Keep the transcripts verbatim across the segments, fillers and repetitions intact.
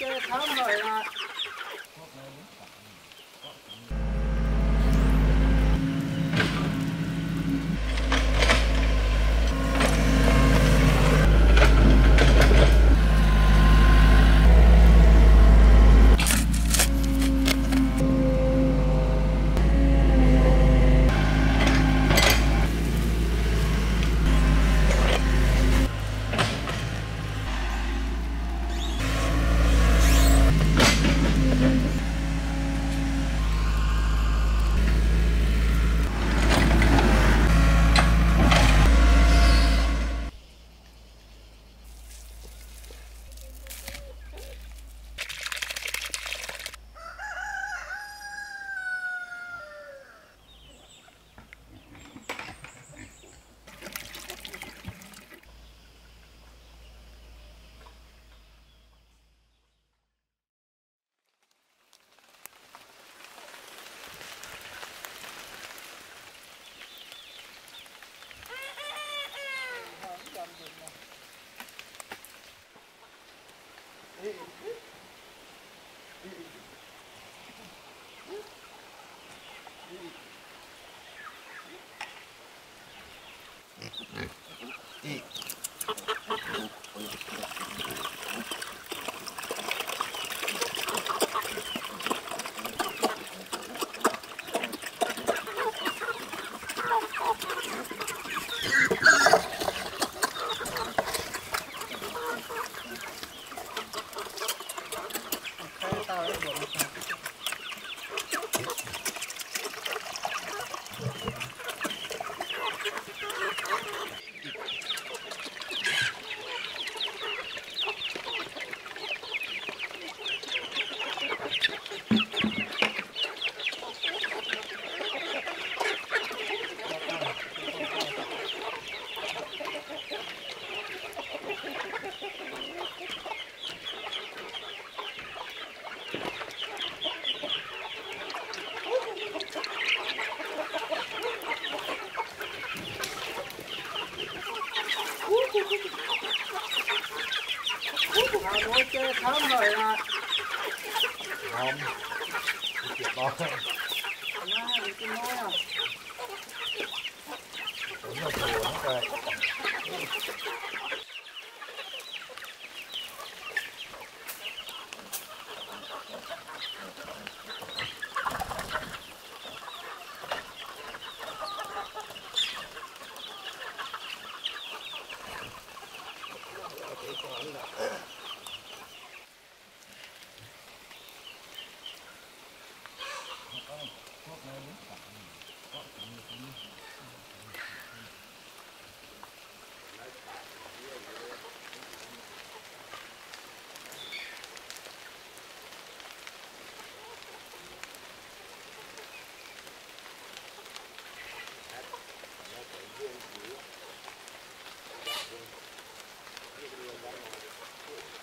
chơi thấm rồi mà. Chơi thấm rồi mà. Không. Chịu to. Nó bị cái mối không? Đúng là buồn rồi. Thank you.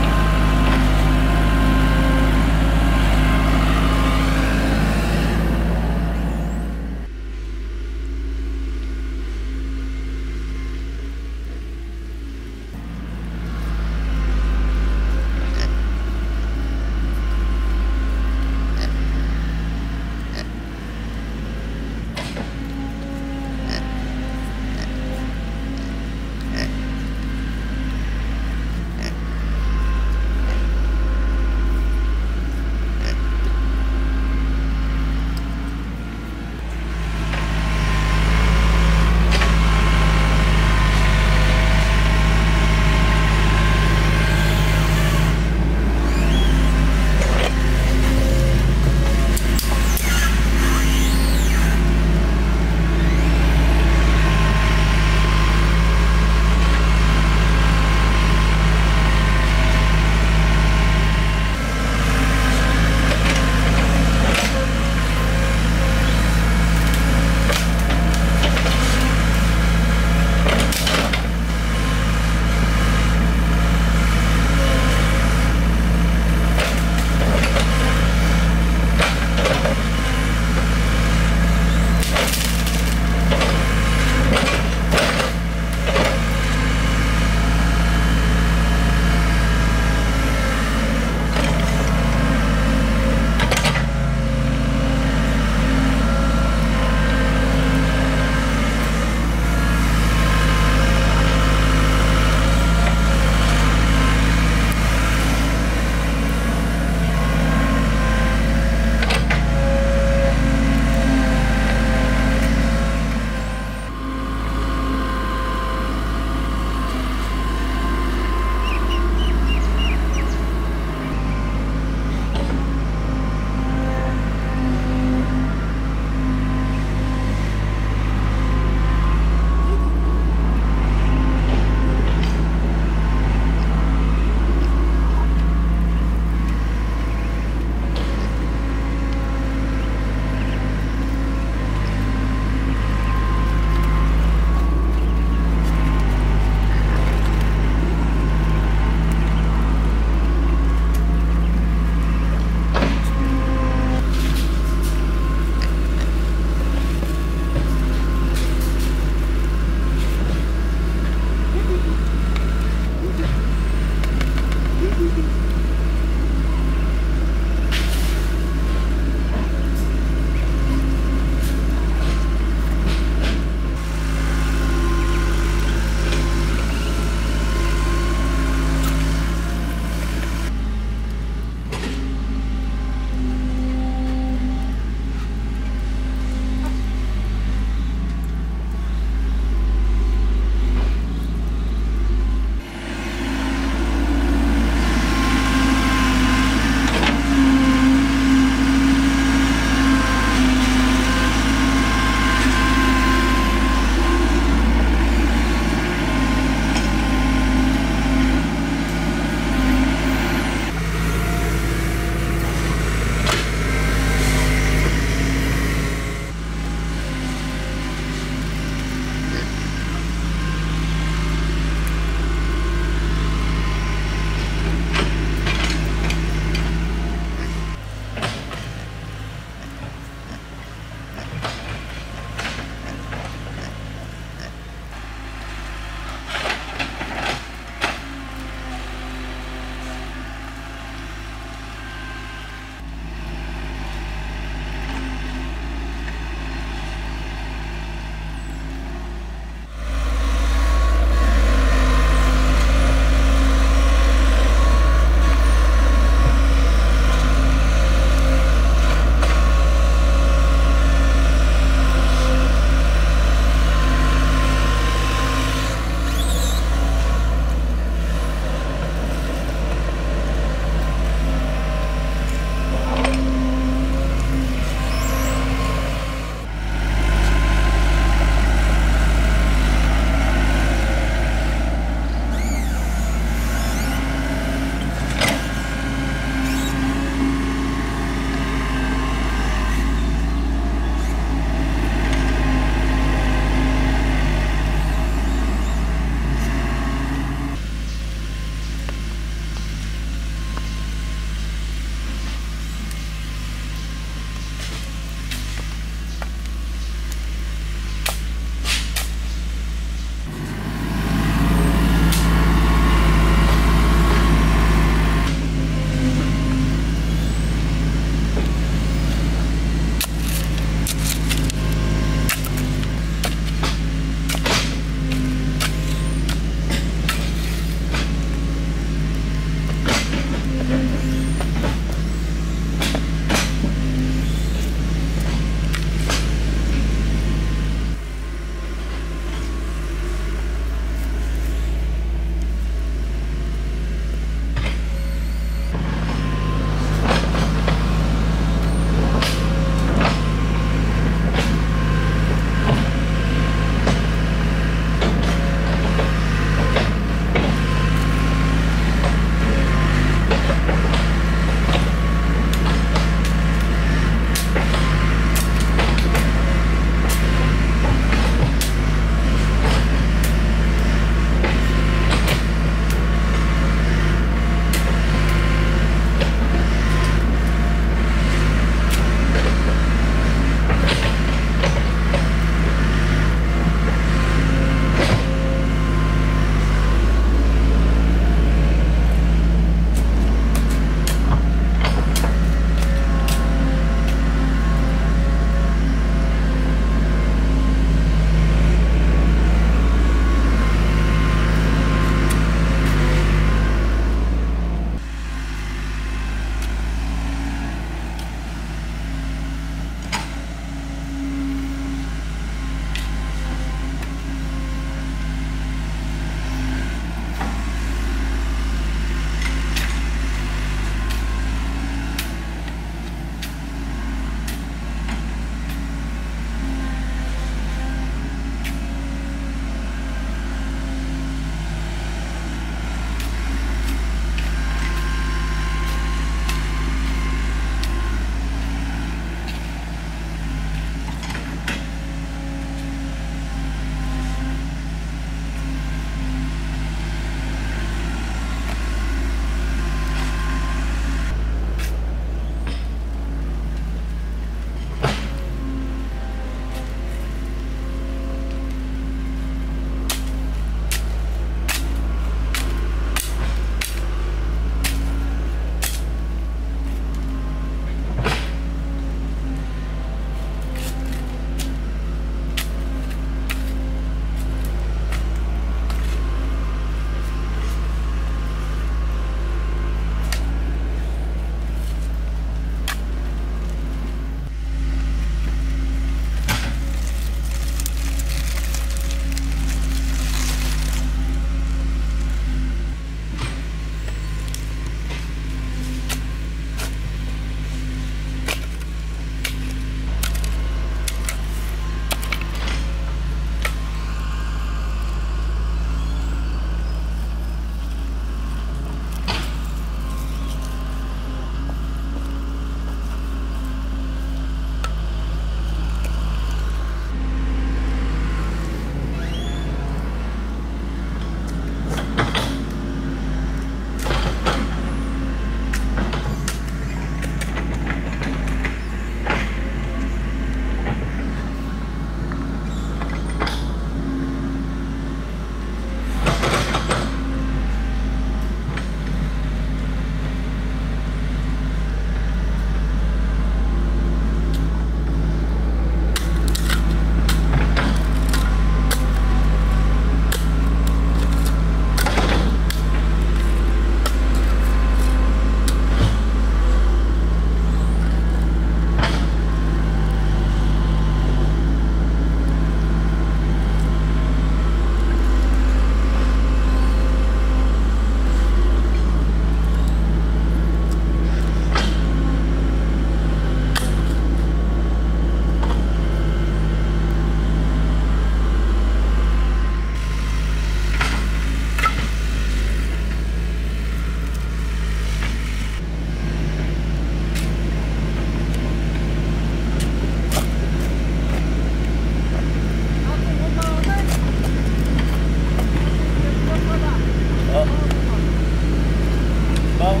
boat.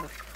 Of